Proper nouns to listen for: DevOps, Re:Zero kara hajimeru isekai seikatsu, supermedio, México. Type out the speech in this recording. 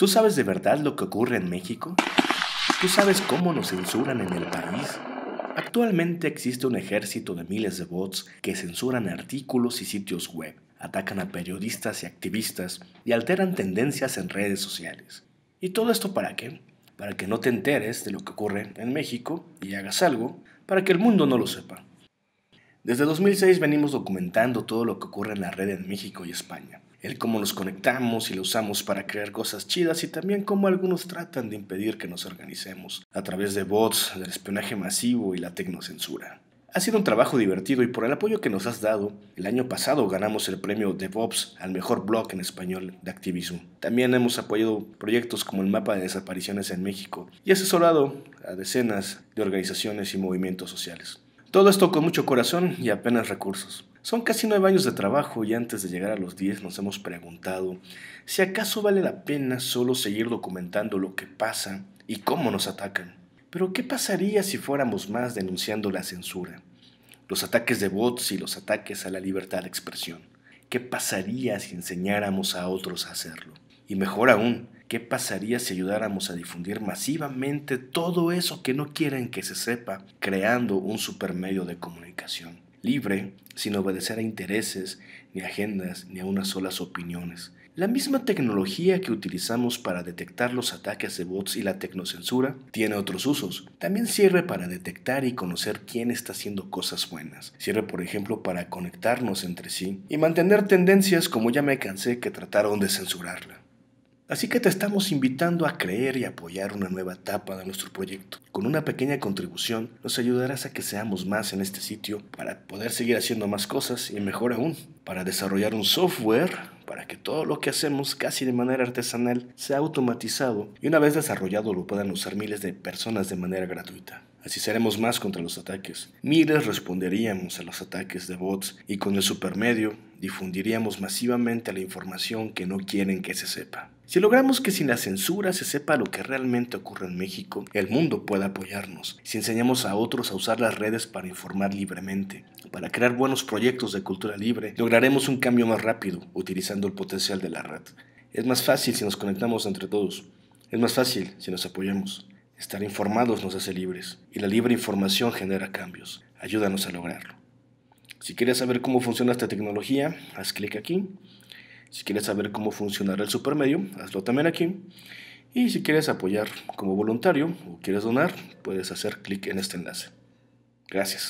¿Tú sabes de verdad lo que ocurre en México? ¿Tú sabes cómo nos censuran en el país? Actualmente existe un ejército de miles de bots que censuran artículos y sitios web, atacan a periodistas y activistas y alteran tendencias en redes sociales. ¿Y todo esto para qué? Para que no te enteres de lo que ocurre en México y hagas algo para que el mundo no lo sepa. Desde 2006 venimos documentando todo lo que ocurre en la red en México y España, el cómo nos conectamos y lo usamos para crear cosas chidas y también cómo algunos tratan de impedir que nos organicemos a través de bots, del espionaje masivo y la tecnocensura. Ha sido un trabajo divertido y por el apoyo que nos has dado, el año pasado ganamos el premio DevOps al mejor blog en español de activismo. También hemos apoyado proyectos como el mapa de desapariciones en México y asesorado a decenas de organizaciones y movimientos sociales. Todo esto con mucho corazón y apenas recursos. Son casi 9 años de trabajo y antes de llegar a los 10 nos hemos preguntado si acaso vale la pena solo seguir documentando lo que pasa y cómo nos atacan. Pero ¿qué pasaría si fuéramos más denunciando la censura, los ataques de bots y los ataques a la libertad de expresión? ¿Qué pasaría si enseñáramos a otros a hacerlo? Y mejor aún, ¿qué pasaría si ayudáramos a difundir masivamente todo eso que no quieren que se sepa, creando un supermedio de comunicación, libre, sin obedecer a intereses, ni agendas, ni a unas solas opiniones? La misma tecnología que utilizamos para detectar los ataques de bots y la tecnocensura tiene otros usos. También sirve para detectar y conocer quién está haciendo cosas buenas. Sirve, por ejemplo, para conectarnos entre sí y mantener tendencias como ya me cansé que trataron de censurarla. Así que te estamos invitando a creer y apoyar una nueva etapa de nuestro proyecto. Con una pequeña contribución nos ayudarás a que seamos más en este sitio para poder seguir haciendo más cosas y mejor aún, para desarrollar un software para que todo lo que hacemos casi de manera artesanal sea automatizado y una vez desarrollado lo puedan usar miles de personas de manera gratuita. Así seremos más contra los ataques. Miles responderíamos a los ataques de bots y con el supermedio difundiríamos masivamente la información que no quieren que se sepa. Si logramos que sin la censura se sepa lo que realmente ocurre en México, el mundo puede apoyarnos. Si enseñamos a otros a usar las redes para informar libremente, para crear buenos proyectos de cultura libre, lograremos un cambio más rápido utilizando el potencial de la red. Es más fácil si nos conectamos entre todos. Es más fácil si nos apoyamos. Estar informados nos hace libres, y la libre información genera cambios. Ayúdanos a lograrlo. Si quieres saber cómo funciona esta tecnología, haz clic aquí. Si quieres saber cómo funcionará el supermedio, hazlo también aquí. Y si quieres apoyar como voluntario o quieres donar, puedes hacer clic en este enlace. Gracias.